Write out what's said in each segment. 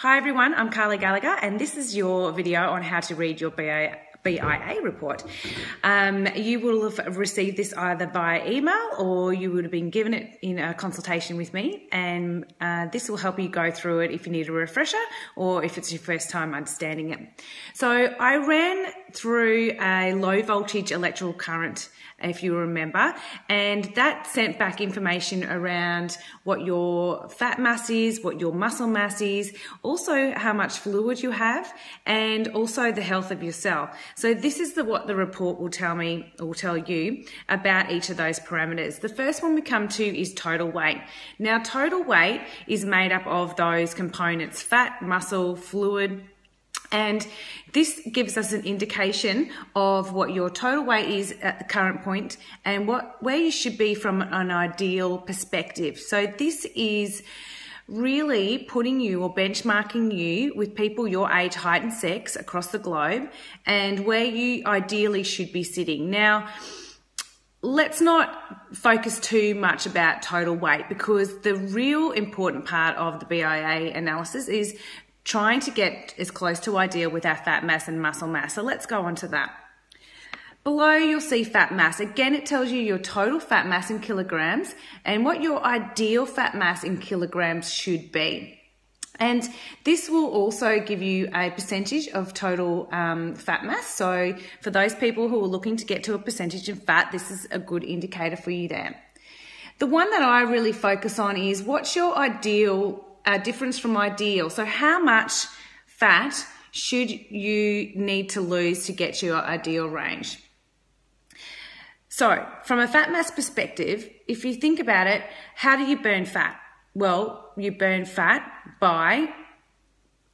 Hi everyone, I'm Carly Gallagher and this is your video on how to read your BIA report. You will have received this either via email or you would have been given it in a consultation with me, and this will help you go through it if you need a refresher or if it's your first time understanding it. So I ran through a low voltage electrical current, if you remember, and that sent back information around what your fat mass is, what your muscle mass is, also how much fluid you have, and also the health of your cell. So this is what the report will tell me, or tell you, about each of those parameters. The first one we come to is total weight. Now total weight is made up of those components: fat, muscle, fluid, and this gives us an indication of what your total weight is at the current point and where you should be from an ideal perspective. So this is really putting you, or benchmarking you, with people your age, height and sex across the globe, and where you ideally should be sitting. Now, let's not focus too much about total weight, because the real important part of the BIA analysis is trying to get as close to ideal with our fat mass and muscle mass. So let's go on to that. Below, you'll see fat mass. Again, it tells you your total fat mass in kilograms and what your ideal fat mass in kilograms should be. And this will also give you a percentage of total fat mass. So for those people who are looking to get to a percentage of fat, this is a good indicator for you there. The one that I really focus on is what's your ideal, difference from ideal. So how much fat should you need to lose to get to your ideal range? So from a fat mass perspective, if you think about it, how do you burn fat? Well, you burn fat by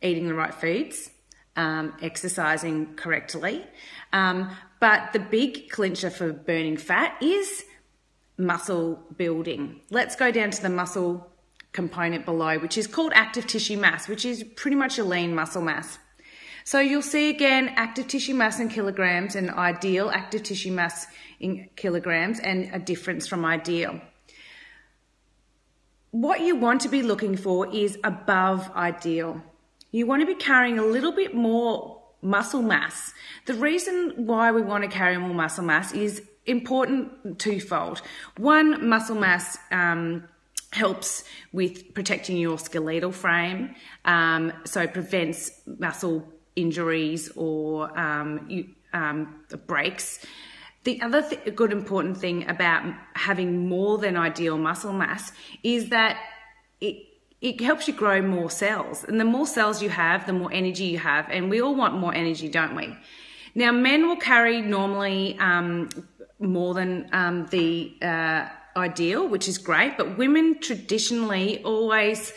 eating the right foods, exercising correctly, but the big clincher for burning fat is muscle building. Let's go down to the muscle component below, which is called active tissue mass, which is pretty much a lean muscle mass. So you'll see again active tissue mass in kilograms and ideal active tissue mass in kilograms and a difference from ideal. What you want to be looking for is above ideal. You want to be carrying a little bit more muscle mass. The reason why we want to carry more muscle mass is important twofold. One, muscle mass helps with protecting your skeletal frame, so prevents muscle injuries or breaks. The other good important thing about having more than ideal muscle mass is that it helps you grow more cells. And the more cells you have, the more energy you have. And we all want more energy, don't we? Now, men will carry normally more than the ideal, which is great, but women traditionally always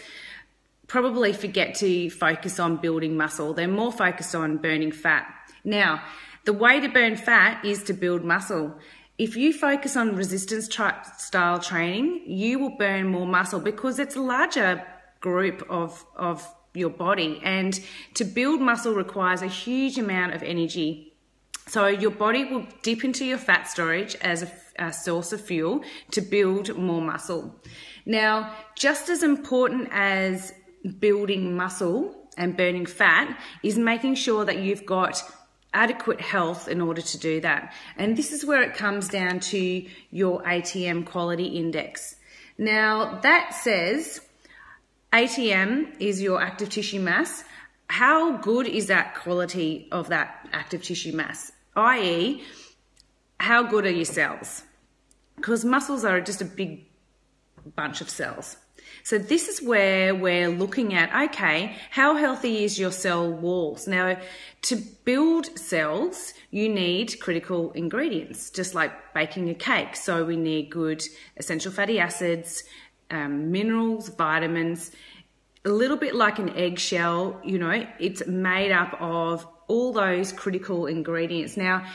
probably forget to focus on building muscle. They're more focused on burning fat. Now, the way to burn fat is to build muscle. If you focus on resistance style training, you will burn more muscle because it's a larger group of your body, and to build muscle requires a huge amount of energy. So your body will dip into your fat storage as a source of fuel to build more muscle. Now, just as important as building muscle and burning fat is making sure that you've got adequate health in order to do that. And this is where it comes down to your ATM quality index. Now, that says ATM is your active tissue mass. How good is that quality of that active tissue mass? i.e., how good are your cells? Because muscles are just a big bunch of cells. So this is where we're looking at, okay, how healthy is your cell walls? Now, to build cells, you need critical ingredients, just like baking a cake. So we need good essential fatty acids, minerals, vitamins. A little bit like an eggshell, you know, it's made up of all those critical ingredients. Now,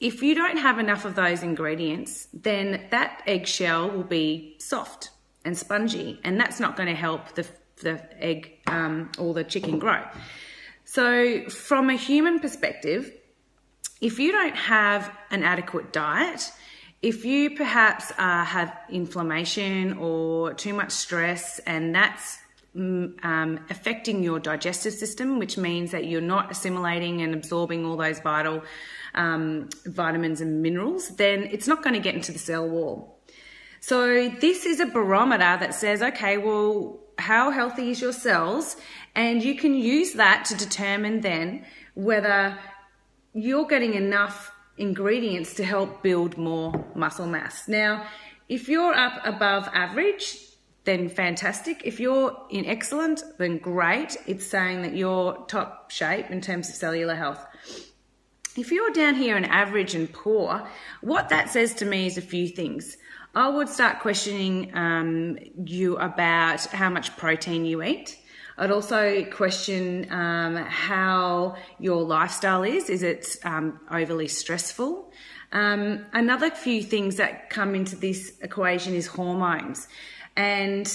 if you don't have enough of those ingredients, then that eggshell will be soft and spongy, and that's not going to help the egg or the chicken grow. So from a human perspective, if you don't have an adequate diet, if you perhaps have inflammation or too much stress, and that's affecting your digestive system, which means that you're not assimilating and absorbing all those vital vitamins and minerals, then it's not going to get into the cell wall. So this is a barometer that says, okay, well, how healthy is your cells? And you can use that to determine then whether you're getting enough ingredients to help build more muscle mass. Now, if you're up above average, then fantastic. If you're in excellent, then great. It's saying that you're top shape in terms of cellular health. If you're down here in average and poor, what that says to me is a few things. I would start questioning you about how much protein you eat. I'd also question how your lifestyle is. Is it overly stressful? Another few things that come into this equation is hormones. And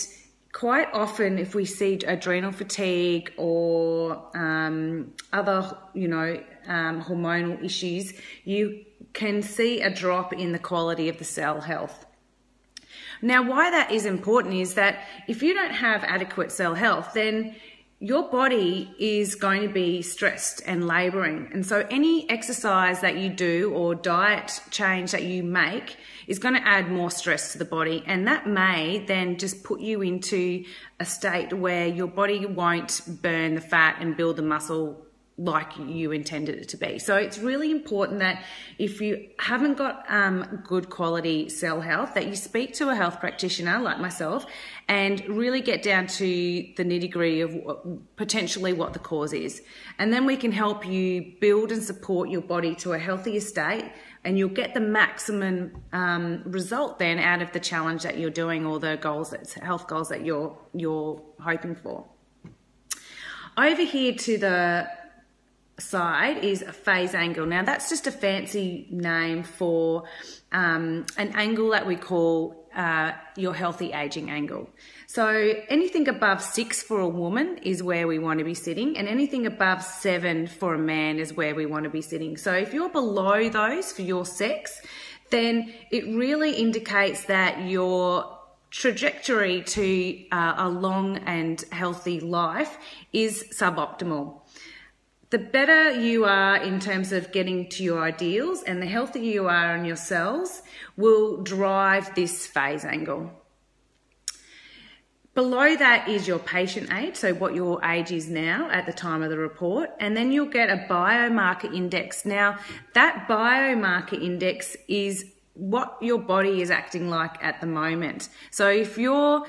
quite often if we see adrenal fatigue or other, hormonal issues, you can see a drop in the quality of the cell health. Now, why that is important is that if you don't have adequate cell health, then your body is going to be stressed and laboring. And so any exercise that you do or diet change that you make is going to add more stress to the body. And that may then just put you into a state where your body won't burn the fat and build the muscle like you intended it to be. So it's really important that if you haven't got good quality cell health, that you speak to a health practitioner like myself and really get down to the nitty-gritty of potentially what the cause is. And then we can help you build and support your body to a healthier state, and you'll get the maximum result then out of the challenge that you're doing or the goals, health goals that you're hoping for. Over here to the side is a phase angle. Now that's just a fancy name for an angle that we call your healthy aging angle. So anything above 6 for a woman is where we want to be sitting, and anything above 7 for a man is where we want to be sitting. So if you're below those for your sex, then it really indicates that your trajectory to a long and healthy life is suboptimal. The better you are in terms of getting to your ideals and the healthier you are on your cells will drive this phase angle. Below that is your patient age, so what your age is now at the time of the report, and then you'll get a biomarker index. Now, that biomarker index is what your body is acting like at the moment. So if you're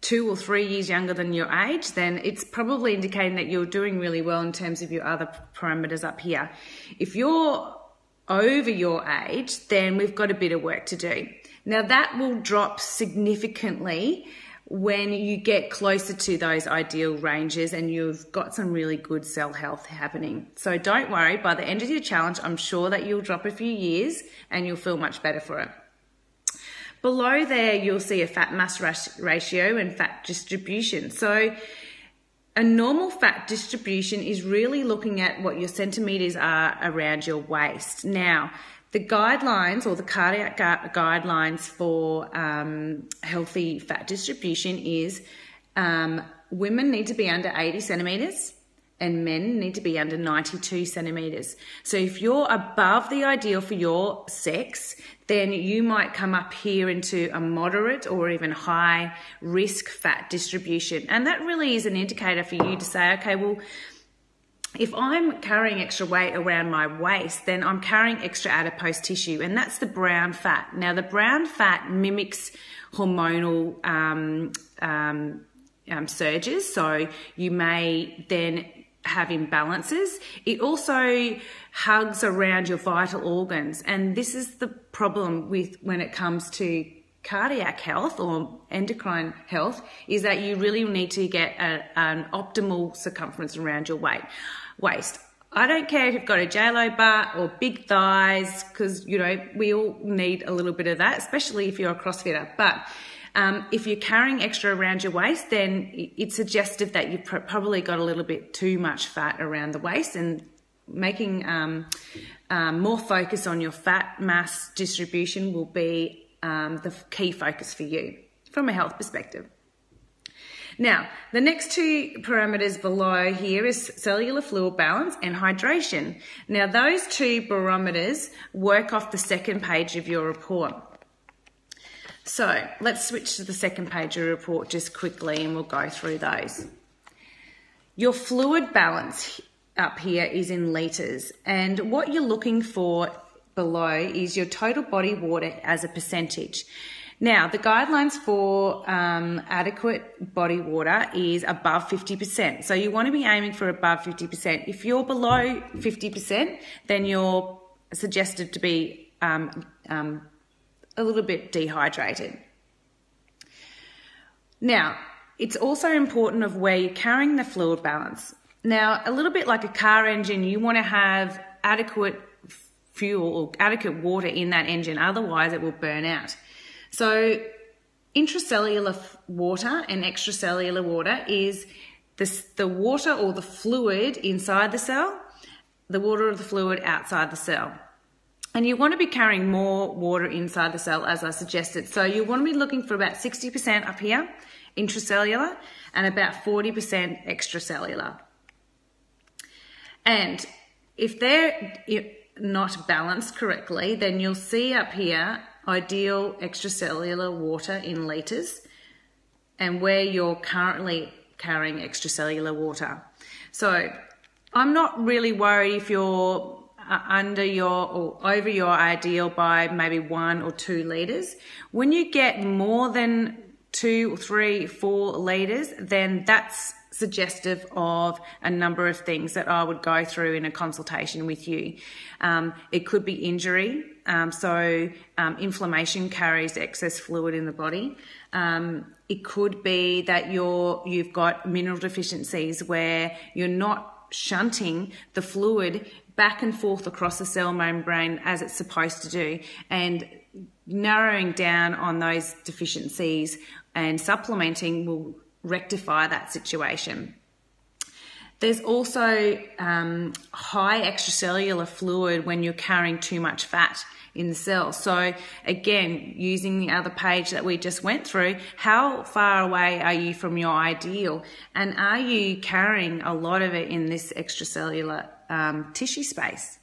2 or 3 years younger than your age, then it's probably indicating that you're doing really well in terms of your other parameters up here. If you're over your age, then we've got a bit of work to do. Now that will drop significantly when you get closer to those ideal ranges and you've got some really good cell health happening. So don't worry, by the end of your challenge, I'm sure that you'll drop a few years and you'll feel much better for it. Below there, you'll see a fat mass ratio and fat distribution. So a normal fat distribution is really looking at what your centimetres are around your waist. Now, the guidelines or the cardiac guidelines for healthy fat distribution is women need to be under 80 centimetres and men need to be under 92 centimetres. So if you're above the ideal for your sex, then you might come up here into a moderate or even high risk fat distribution. And that really is an indicator for you to say, okay, well, if I'm carrying extra weight around my waist, then I'm carrying extra adipose tissue, and that's the brown fat. Now, the brown fat mimics hormonal surges, so you may then have imbalances. It also hugs around your vital organs, and this is the problem with when it comes to cardiac health or endocrine health, is that you really need to get an optimal circumference around your waist. I don't care if you've got a J-Lo butt or big thighs, because we all need a little bit of that, especially if you're a CrossFitter, but if you're carrying extra around your waist, then it's suggestive that you've probably got a little bit too much fat around the waist, and making more focus on your fat mass distribution will be the key focus for you from a health perspective. Now, the next two parameters below here is cellular fluid balance and hydration. Now, those two barometers work off the second page of your report. So let's switch to the second page of your report just quickly and we'll go through those. Your fluid balance up here is in litres, and what you're looking for below is your total body water as a percentage. Now, the guidelines for adequate body water is above 50%. So you want to be aiming for above 50%. If you're below 50%, then you're suggested to be a little bit dehydrated. Now, it's also important of where you're carrying the fluid balance. Now, a little bit like a car engine, you want to have adequate fuel or adequate water in that engine, otherwise it will burn out. So intracellular water and extracellular water is the water or the fluid inside the cell, the water or the fluid outside the cell. And you want to be carrying more water inside the cell, as I suggested. So you want to be looking for about 60% up here, intracellular, and about 40% extracellular. And if they're not balanced correctly, then you'll see up here ideal extracellular water in litres and where you're currently carrying extracellular water. So I'm not really worried if you're under your or over your ideal by maybe 1 or 2 litres. When you get more than 2, 3, 4 litres, then that's suggestive of a number of things that I would go through in a consultation with you. It could be injury, so inflammation carries excess fluid in the body. It could be that you've got mineral deficiencies where you're not shunting the fluid back and forth across the cell membrane as it's supposed to do, and narrowing down on those deficiencies and supplementing will rectify that situation. There's also high extracellular fluid when you're carrying too much fat in the cell. So again, using the other page that we just went through, how far away are you from your ideal? And are you carrying a lot of it in this extracellular tissue space?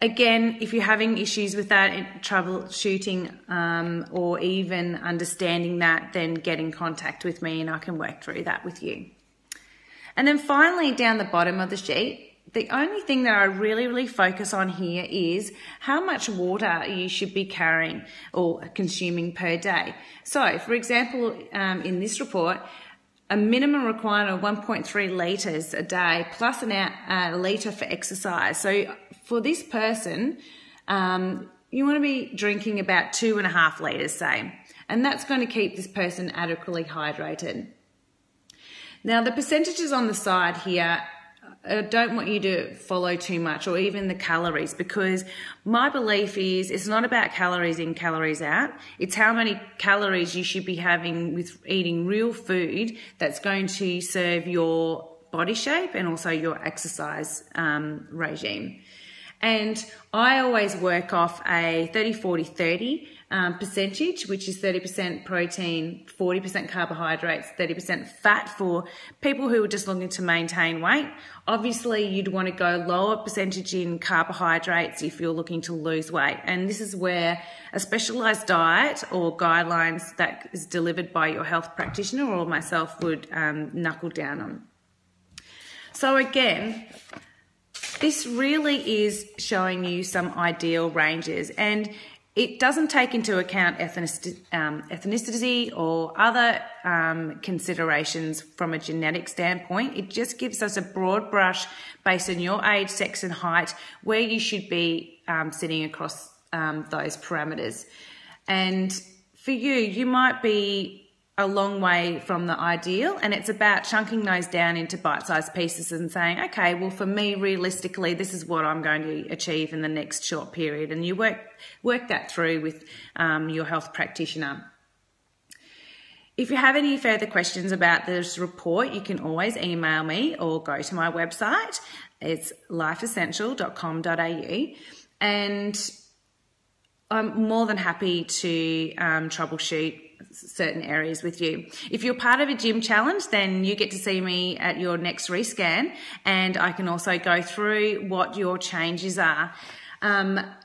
Again, if you're having issues with that, troubleshooting or even understanding that, then get in contact with me and I can work through that with you. And then finally, down the bottom of the sheet, the only thing that I really focus on here is how much water you should be carrying or consuming per day. So, for example, in this report, a minimum requirement of 1.3 litres a day plus a litre for exercise. So for this person, you want to be drinking about 2.5 litres, say, and that's going to keep this person adequately hydrated. Now, the percentages on the side here, I don't want you to follow too much, or even the calories, because my belief is it's not about calories in, calories out. It's how many calories you should be having with eating real food that's going to serve your body shape and also your exercise regime. And I always work off a 30-40-30 percentage, which is 30% protein, 40% carbohydrates, 30% fat for people who are just looking to maintain weight. Obviously, you'd want to go lower percentage in carbohydrates if you're looking to lose weight. And this is where a specialised diet or guidelines that is delivered by your health practitioner or myself would knuckle down on. So again, this really is showing you some ideal ranges, and it doesn't take into account ethnicity or other considerations from a genetic standpoint. It just gives us a broad brush based on your age, sex and height, where you should be sitting across those parameters. And for you, you might be a long way from the ideal, and it's about chunking those down into bite-sized pieces and saying, okay, well, for me, realistically, this is what I'm going to achieve in the next short period, and you work that through with your health practitioner. If you have any further questions about this report, you can always email me or go to my website. It's lifeessential.com.au, and I'm more than happy to troubleshoot certain areas with you. If you're part of a gym challenge, then you get to see me at your next rescan, and I can also go through what your changes are.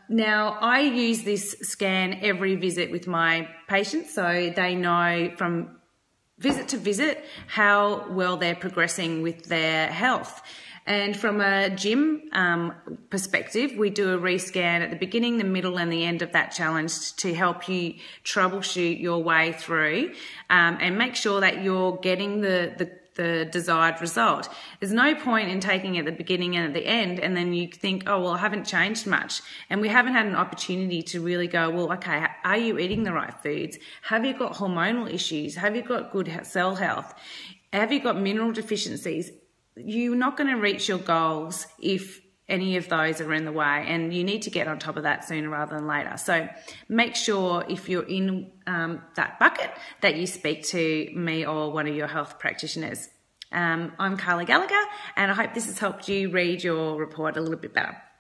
Now, I use this scan every visit with my patients, so they know from visit to visit how well they're progressing with their health. And from a gym perspective, we do a rescan at the beginning, the middle and the end of that challenge to help you troubleshoot your way through and make sure that you're getting the desired result. There's no point in taking at the beginning and at the end and then you think, oh, well, I haven't changed much. And we haven't had an opportunity to really go, well, okay, are you eating the right foods? Have you got hormonal issues? Have you got good cell health? Have you got mineral deficiencies? You're not going to reach your goals if any of those are in the way, and you need to get on top of that sooner rather than later. So make sure if you're in that bucket that you speak to me or one of your health practitioners. I'm Carly Gallagher, and I hope this has helped you read your report a little bit better.